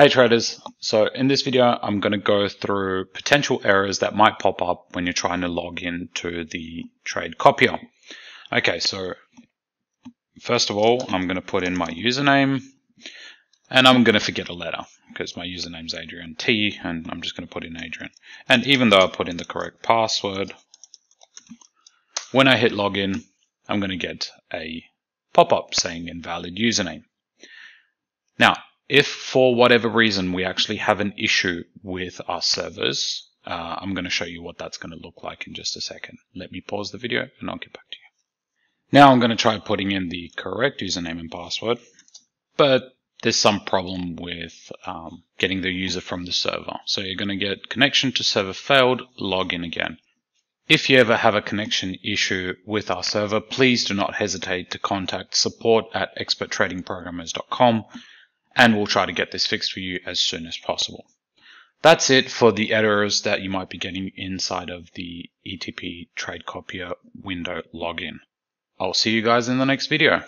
Hey traders, so in this video I'm going to go through potential errors that might pop up when you're trying to log in to the trade copier. Okay, so first of all I'm going to put in my username and I'm going to forget a letter because my username's Adrian T and I'm just going to put in Adrian. And even though I put in the correct password, when I hit login I'm going to get a pop-up saying invalid username. Now, if for whatever reason we actually have an issue with our servers, I'm going to show you what that's going to look like in just a second. Let me pause the video and I'll get back to you. Now I'm going to try putting in the correct username and password, but there's some problem with getting the user from the server. So you're going to get connection to server failed, log in again. If you ever have a connection issue with our server, please do not hesitate to contact support at experttradingprogrammers.com. and we'll try to get this fixed for you as soon as possible. That's it for the errors that you might be getting inside of the ETP Trade Copier window login. I'll see you guys in the next video.